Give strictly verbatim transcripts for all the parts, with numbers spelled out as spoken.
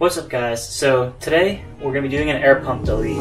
What's up guys? So today we're going to be doing an air pump delete.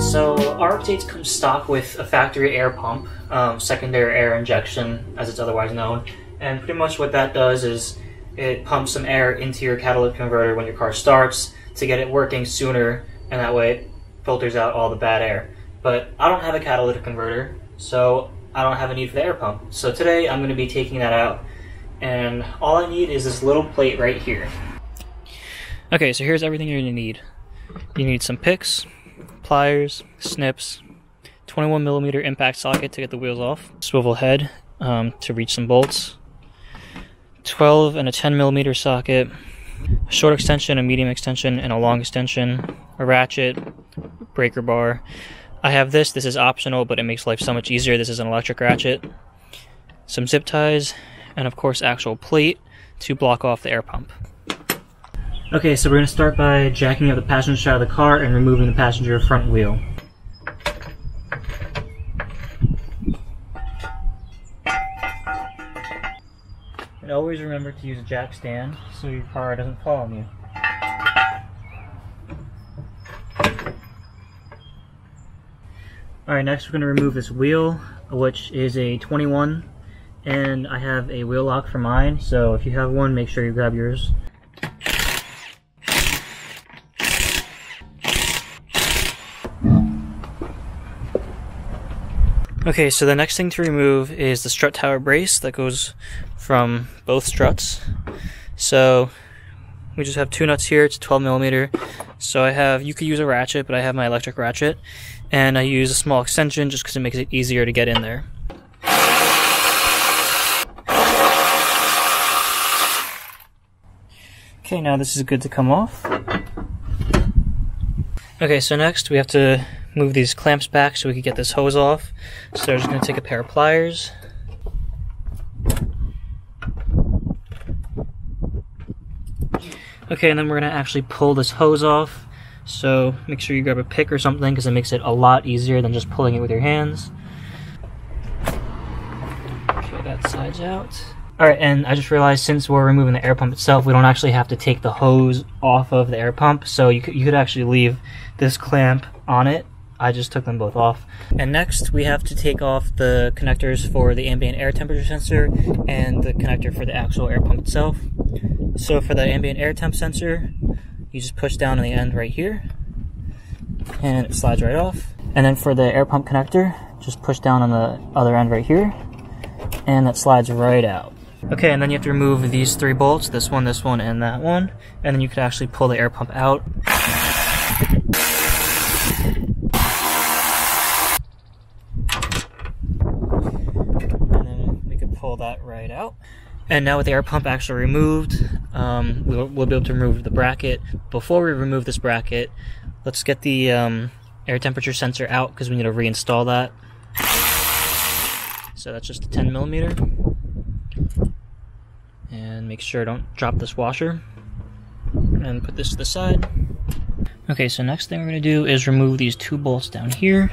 So our updates come stock with a factory air pump, um, secondary air injection as it's otherwise known, and pretty much what that does is it pumps some air into your catalytic converter when your car starts to get it working sooner, and that way it filters out all the bad air. But I don't have a catalytic converter, so I don't have a need for the air pump. So today I'm going to be taking that out, and all I need is this little plate right here. Okay, so here's everything you're going to need. You need some picks, pliers, snips, twenty-one millimeter impact socket to get the wheels off, swivel head um, to reach some bolts, twelve and a ten millimeter socket, a short extension, a medium extension, and a long extension, a ratchet, breaker bar. I have this, this is optional, but it makes life so much easier. This is an electric ratchet, some zip ties, and of course actual plate to block off the air pump. Okay, so we're going to start by jacking up the passenger side of the car and removing the passenger front wheel. And always remember to use a jack stand so your car doesn't fall on you. Alright, next we're going to remove this wheel, which is a twenty-one, and I have a wheel lock for mine, so if you have one, make sure you grab yours. Okay, so the next thing to remove is the strut tower brace that goes from both struts. So we just have two nuts here, it's twelve millimeter. So I have, you could use a ratchet, but I have my electric ratchet. And I use a small extension just because it makes it easier to get in there. Okay, now this is good to come off. Okay, so next we have to move these clamps back so we can get this hose off. So I'm just going to take a pair of pliers. Okay, and then we're going to actually pull this hose off, so make sure you grab a pick or something because it makes it a lot easier than just pulling it with your hands. Okay, that side's out. Alright, and I just realized since we're removing the air pump itself, we don't actually have to take the hose off of the air pump, so you could, you could actually leave this clamp on it. I just took them both off. And next, we have to take off the connectors for the ambient air temperature sensor and the connector for the actual air pump itself. So for the ambient air temp sensor, you just push down on the end right here, and it slides right off. And then for the air pump connector, just push down on the other end right here, and that slides right out. Okay, and then you have to remove these three bolts, this one, this one, and that one, and then you could actually pull the air pump out. And then we could pull that right out. And now with the air pump actually removed, um, we'll, we'll be able to remove the bracket. Before we remove this bracket, let's get the um, air temperature sensor out because we need to reinstall that. So that's just a ten millimeter. And make sure I don't drop this washer. And put this to the side. Okay, so next thing we're going to do is remove these two bolts down here,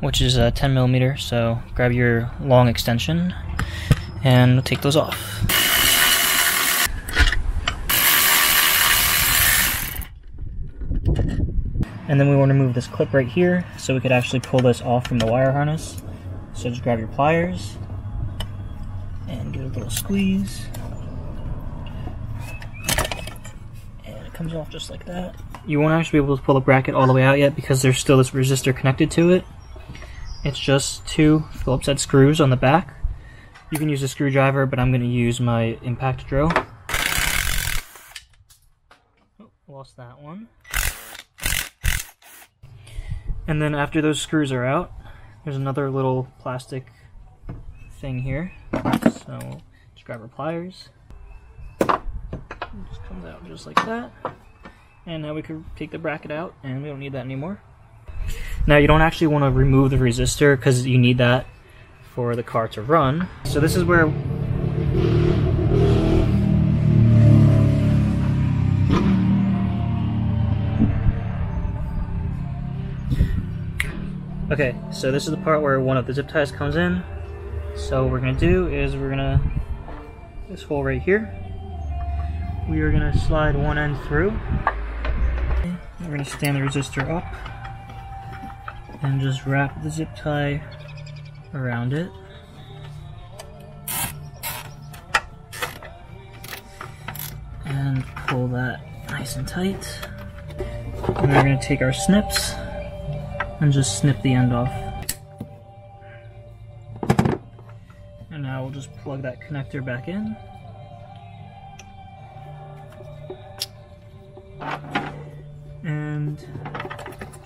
which is a ten millimeter, so grab your long extension. And we'll take those off. And then we want to remove this clip right here so we could actually pull this off from the wire harness. So just grab your pliers and give it a little squeeze. And it comes off just like that. You won't actually be able to pull the bracket all the way out yet because there's still this resistor connected to it. It's just two Phillips head screws on the back. You can use a screwdriver, but I'm going to use my impact drill. Oh, lost that one. And then after those screws are out, there's another little plastic thing here. So just grab our pliers. It just comes out just like that. And now we can take the bracket out, and we don't need that anymore. Now you don't actually want to remove the resistor because you need that for the car to run. So this is where Okay, so this is the part where one of the zip ties comes in, So what we're going to do is we're going to, this hole right here, we are going to slide one end through. We're going to stand the resistor up and just wrap the zip tie around it. And pull that nice and tight. And we're going to take our snips and just snip the end off. And now we'll just plug that connector back in. And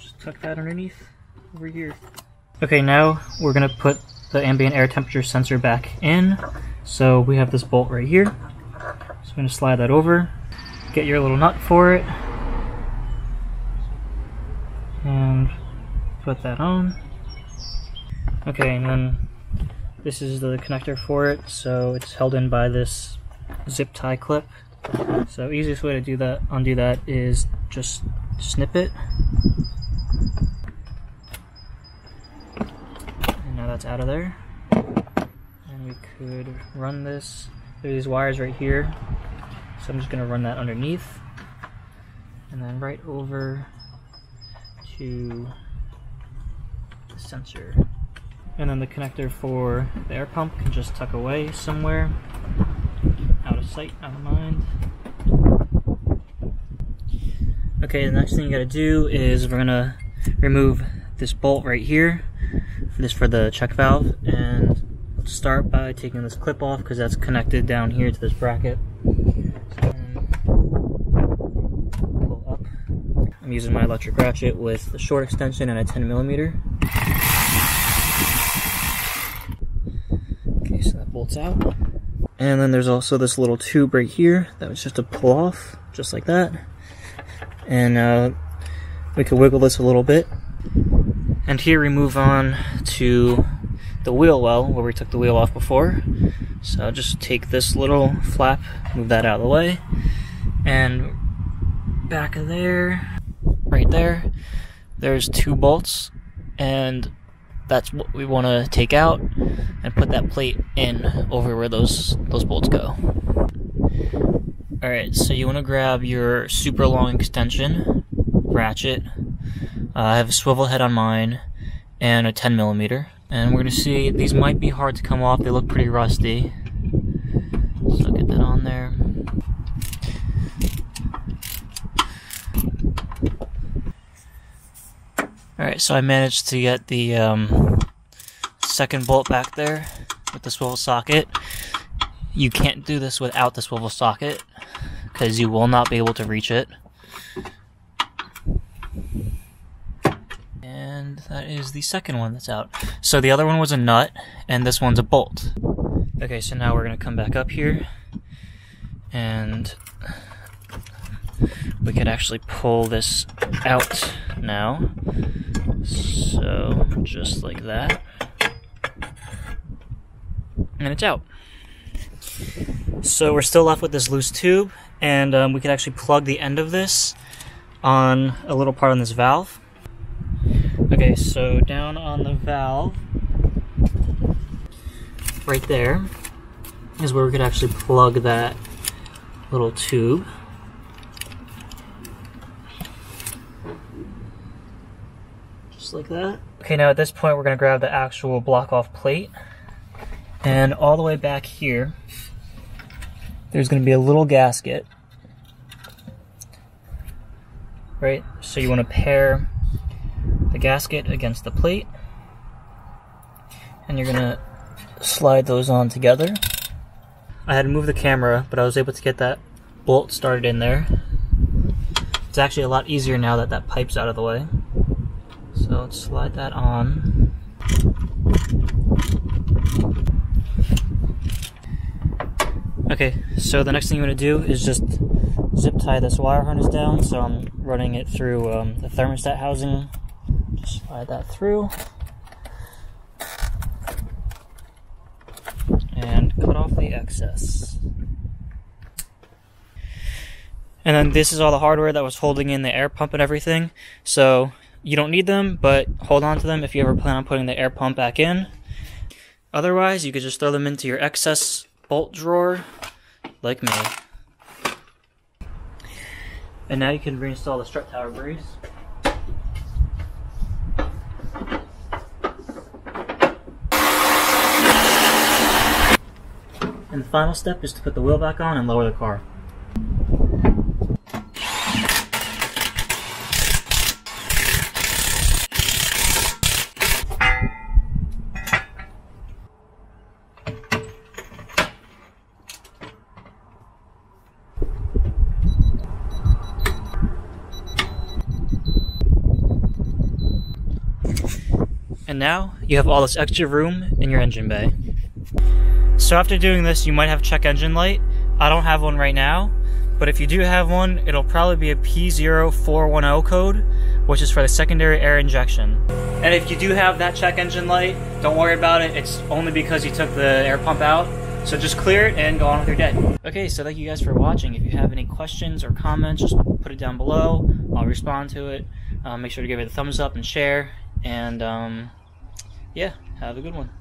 just tuck that underneath over here. Okay, now we're going to put the ambient air temperature sensor back in. So we have this bolt right here. So I'm going to slide that over, get your little nut for it, and put that on. Okay, and then this is the connector for it, so it's held in by this zip tie clip. So easiest way to do that, undo that, is just snip it. And now that's out of there. And we could run this. There's these wires right here, so I'm just going to run that underneath, and then right over to the sensor. And then the connector for the air pump can just tuck away somewhere, out of sight, out of mind. Okay, the next thing you got to do is we're going to remove this bolt right here, this for the check valve, and start by taking this clip off because that's connected down here to this bracket. Pull up. I'm using my electric ratchet with a short extension and a ten millimeter. Okay, so that bolts out. And then there's also this little tube right here that was just a pull off, just like that. And uh, we could wiggle this a little bit. And here we move on to the wheel well, where we took the wheel off before. So just take this little flap, move that out of the way, and back of there, right there, there's two bolts, and that's what we want to take out and put that plate in over where those those bolts go. Alright, so you want to grab your super long extension ratchet. uh, I have a swivel head on mine and a ten millimeter. And we're going to see, these might be hard to come off, they look pretty rusty. So get that on there. Alright, so I managed to get the um, second bolt back there with the swivel socket. You can't do this without the swivel socket, because you will not be able to reach it. And that is the second one that's out. So the other one was a nut, and this one's a bolt. Okay, so now we're going to come back up here, and we could actually pull this out now. So, just like that. And it's out. So we're still left with this loose tube, and um, we could actually plug the end of this on a little part on this valve. Okay, so down on the valve, right there, is where we could actually plug that little tube. Just like that. Okay, now at this point we're going to grab the actual block-off plate, and all the way back here, there's going to be a little gasket. Right, so you want to pair the gasket against the plate, and you're gonna slide those on together. I had to move the camera, but I was able to get that bolt started in there. It's actually a lot easier now that that pipe's out of the way. So let's slide that on. Okay, so the next thing you want to do is just zip tie this wire harness down, so I'm running it through um, the thermostat housing. Slide that through and cut off the excess. And then this is all the hardware that was holding in the air pump and everything. So you don't need them, but hold on to them if you ever plan on putting the air pump back in. Otherwise, you could just throw them into your excess bolt drawer, like me. And now you can reinstall the strut tower brace. And the final step is to put the wheel back on and lower the car. And now, you have all this extra room in your engine bay. So after doing this, you might have a check engine light. I don't have one right now, but if you do have one, it'll probably be a P zero four one zero code, which is for the secondary air injection. And if you do have that check engine light, don't worry about it. It's only because you took the air pump out. So just clear it and go on with your day. Okay, so thank you guys for watching. If you have any questions or comments, just put it down below. I'll respond to it. Um, make sure to give it a thumbs up and share. And um, yeah, have a good one.